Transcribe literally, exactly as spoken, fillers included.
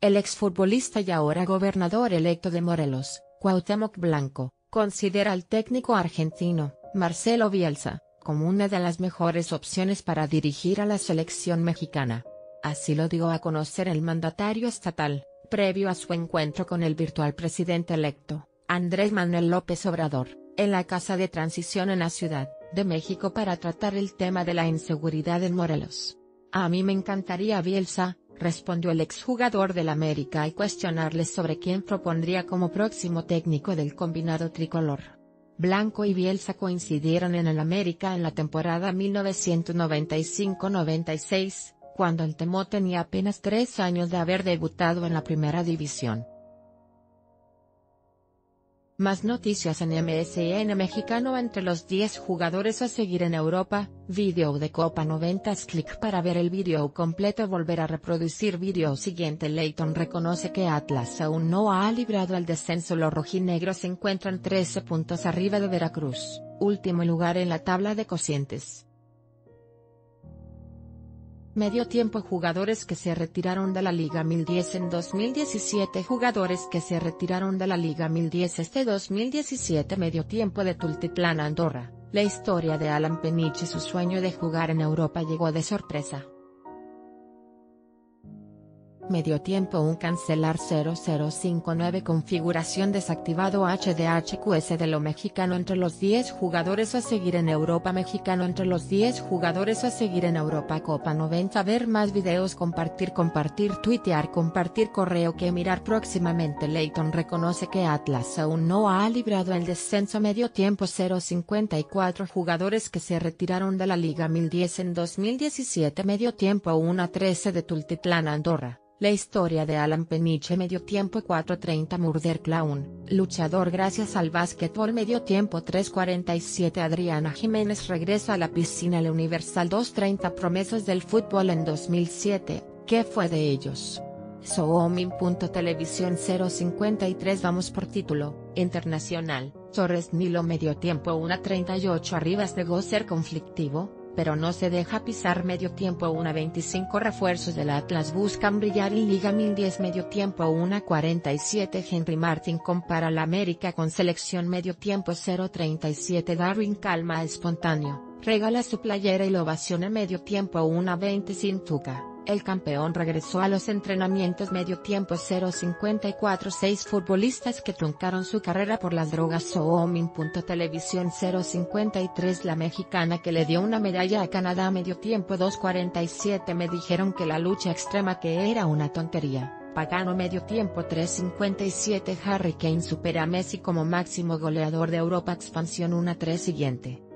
El exfutbolista y ahora gobernador electo de Morelos, Cuauhtémoc Blanco, considera al técnico argentino, Marcelo Bielsa, como una de las mejores opciones para dirigir a la selección mexicana. Así lo dio a conocer el mandatario estatal, previo a su encuentro con el virtual presidente electo, Andrés Manuel López Obrador, en la Casa de Transición en la Ciudad de México para tratar el tema de la inseguridad en Morelos. A mí me encantaría Bielsa, respondió el exjugador del América al cuestionarle sobre quién propondría como próximo técnico del combinado tricolor. Blanco y Bielsa coincidieron en el América en la temporada mil novecientos noventa y cinco noventa y seis, cuando el Temo tenía apenas tres años de haber debutado en la primera división. Más noticias en M S N Mexicano. Entre los diez jugadores a seguir en Europa, video de Copa noventa. Clic para ver el video completo. Volver a reproducir video siguiente. Leighton reconoce que Atlas aún no ha librado el descenso. Los rojinegros se encuentran trece puntos arriba de Veracruz, último lugar en la tabla de cocientes. Medio tiempo. Jugadores que se retiraron de la Liga mil diez en dos mil diecisiete. Jugadores que se retiraron de la Liga mil diez este dos mil diecisiete. Medio tiempo de Tultitlán, Andorra. La historia de Alan Peniche. Su sueño de jugar en Europa llegó de sorpresa. Medio tiempo. Un cancelar cero cero cinco nueve. Configuración desactivado. H D H Q S de lo mexicano. Entre los diez jugadores a seguir en Europa. Mexicano. Entre los diez jugadores a seguir en Europa. Copa noventa. Ver más videos. Compartir. Compartir. Tuitear. Compartir. Correo que mirar próximamente. Leighton reconoce que Atlas aún no ha librado el descenso. Medio tiempo. Cero cincuenta y cuatro. Jugadores que se retiraron de la Liga mil diez en dos mil diecisiete. Medio tiempo. uno a trece de Tultitlán, Andorra. La historia de Alan Peniche. Medio tiempo. cuatro treinta. Murder Clown, luchador gracias al básquetbol. Medio tiempo. tres cuarenta y siete. Adriana Jiménez regresa a la piscina. El Universal dos treinta. Promesas del fútbol en dos mil siete, ¿qué fue de ellos? Sooming.televisión cero cincuenta y tres. Vamos por título, internacional, Torres Nilo. Medio tiempo. uno treinta y ocho. Arribas de Gozer conflictivo, pero no se deja pisar. Medio tiempo. uno veinticinco. Refuerzos del Atlas buscan brillar en Liga mil diez. Medio tiempo. uno cuarenta y siete. Henry Martin compara la América con selección. Medio tiempo. cero treinta y siete. Darwin calma espontáneo, regala su playera y lo ovaciona. Medio tiempo. uno veinte. Sin Tuca, el campeón regresó a los entrenamientos. Medio tiempo. cero cincuenta y cuatro. Seis futbolistas que truncaron su carrera por las drogas. Sooming.televisión cero cincuenta y tres. La mexicana que le dio una medalla a Canadá. Medio tiempo. dos cuarenta y siete. Me dijeron que la lucha extrema que era una tontería, pagano. Medio tiempo. tres cincuenta y siete. Harry Kane supera a Messi como máximo goleador de Europa. Expansión. uno a tres. Siguiente.